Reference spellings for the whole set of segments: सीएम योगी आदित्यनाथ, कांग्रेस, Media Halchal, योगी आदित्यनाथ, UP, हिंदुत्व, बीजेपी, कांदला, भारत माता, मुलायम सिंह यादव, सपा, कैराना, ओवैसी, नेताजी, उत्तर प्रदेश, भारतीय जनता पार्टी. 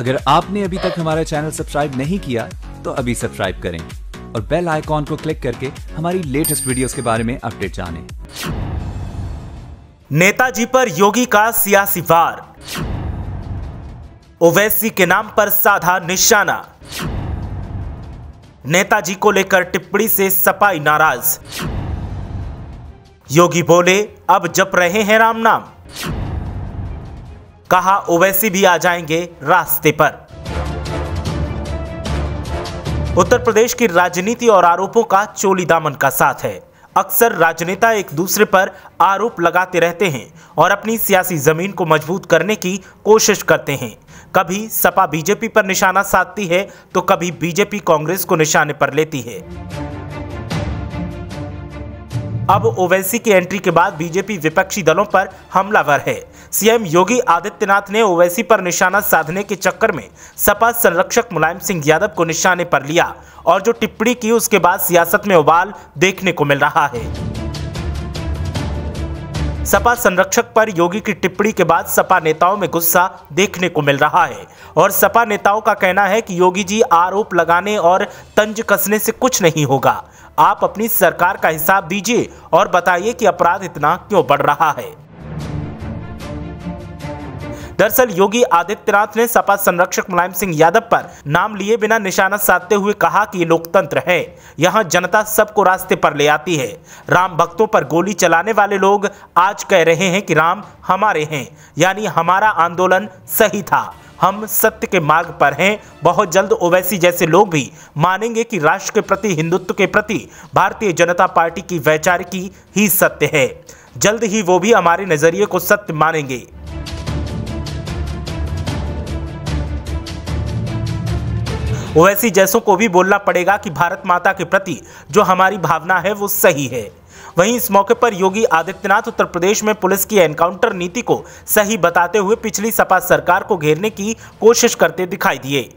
अगर आपने अभी तक हमारा चैनल सब्सक्राइब नहीं किया तो अभी सब्सक्राइब करें और बेल आइकॉन को क्लिक करके हमारी लेटेस्ट वीडियोस के बारे में अपडेट जानें। नेताजी पर योगी का सियासी वार, ओवैसी के नाम पर साधा निशाना। नेताजी को लेकर टिप्पणी से सपा नाराज, योगी बोले अब जप रहे हैं राम नाम, कहा ओवैसी भी आ जाएंगे रास्ते पर। उत्तर प्रदेश की राजनीति और आरोपों का चोली दामन का साथ है। अक्सर राजनेता एक दूसरे पर आरोप लगाते रहते हैं और अपनी सियासी जमीन को मजबूत करने की कोशिश करते हैं। कभी सपा बीजेपी पर निशाना साधती है तो कभी बीजेपी कांग्रेस को निशाने पर लेती है। अब ओवैसी की एंट्री के बाद बीजेपी विपक्षी दलों पर हमलावर है। सीएम योगी आदित्यनाथ ने ओवैसी पर निशाना साधने के चक्कर में सपा संरक्षक मुलायम सिंह यादव को निशाने पर लिया और जो टिप्पणी की उसके बाद सियासत में उबाल देखने को मिल रहा है। सपा संरक्षक पर योगी की टिप्पणी के बाद सपा नेताओं में गुस्सा देखने को मिल रहा है और सपा नेताओं का कहना है कि योगी जी आरोप लगाने और तंज कसने से कुछ नहीं होगा, आप अपनी सरकार का हिसाब दीजिए और बताइए कि अपराध इतना क्यों बढ़ रहा है। दरअसल योगी आदित्यनाथ ने सपा संरक्षक मुलायम सिंह यादव पर नाम लिए बिना निशाना साधते हुए कहा कि ये लोकतंत्र है, यहाँ जनता सबको रास्ते पर ले आती है। राम भक्तों पर गोली चलाने वाले लोग आज कह रहे हैं कि राम हमारे हैं, यानी हमारा आंदोलन सही था, हम सत्य के मार्ग पर हैं। बहुत जल्द ओवैसी जैसे लोग भी मानेंगे कि राष्ट्र के प्रति, हिंदुत्व के प्रति भारतीय जनता पार्टी की वैचारिकी ही सत्य है। जल्द ही वो भी हमारे नजरिए को सत्य मानेंगे। ओवैसी जैसों को भी बोलना पड़ेगा कि भारत माता के प्रति जो हमारी भावना है वो सही है। वहीं इस मौके पर योगी आदित्यनाथ उत्तर प्रदेश में पुलिस की एनकाउंटर नीति को सही बताते हुए पिछली सपा सरकार को घेरने की कोशिश करते दिखाई दिए।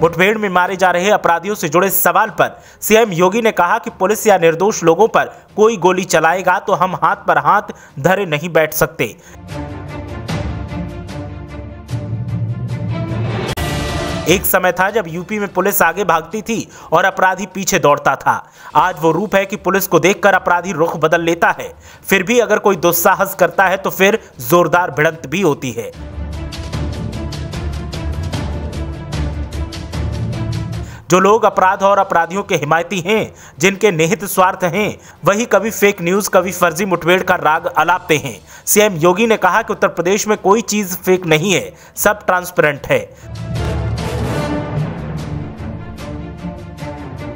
मुठभेड़ में मारे जा रहे अपराधियों से जुड़े सवाल पर सीएम योगी ने कहा कि पुलिस या निर्दोष लोगों पर कोई गोली चलाएगा तो हम हाथ पर हाथ धरे नहीं बैठ सकते। एक समय था जब यूपी में पुलिस आगे भागती थी और अपराधी पीछे दौड़ता था। आज वो रूप है कि पुलिस को देखकर अपराधी रुख बदल लेता है, फिर भी अगर कोई दुस्साहस करता है तो फिर जोरदार भिड़ंत भी होती है। जो लोग अपराध और अपराधियों के हिमायती हैं, जिनके निहित स्वार्थ हैं, वही कभी फेक न्यूज़, कभी फर्जी मुठभेड़ का राग अलापते हैं। सीएम योगी ने कहा कि उत्तर प्रदेश में कोई चीज़ फेक नहीं है, सब ट्रांसपेरेंट है।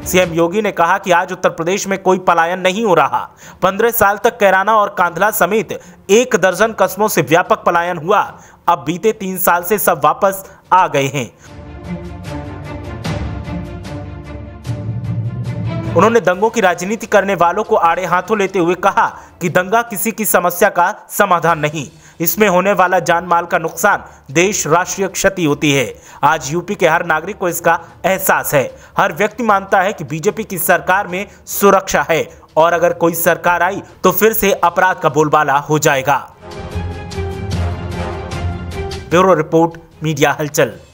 सीएम योगी ने कहा कि आज उत्तर प्रदेश में कोई पलायन नहीं हो रहा। 15 साल तक कैराना और कांदला समेत 1 दर्जन कस्बों से व्यापक पलायन हुआ, अब बीते 3 साल से सब वापस आ गए हैं। उन्होंने दंगों की राजनीति करने वालों को आड़े हाथों लेते हुए कहा कि दंगा किसी की समस्या का समाधान नहीं, इसमें होने वाला जान माल का नुकसान, देश राष्ट्रीय क्षति होती है। आज यूपी के हर नागरिक को इसका एहसास है। हर व्यक्ति मानता है कि बीजेपी की सरकार में सुरक्षा है और अगर कोई सरकार आई तो फिर से अपराध का बोलबाला हो जाएगा। ब्यूरो रिपोर्ट, मीडिया हलचल।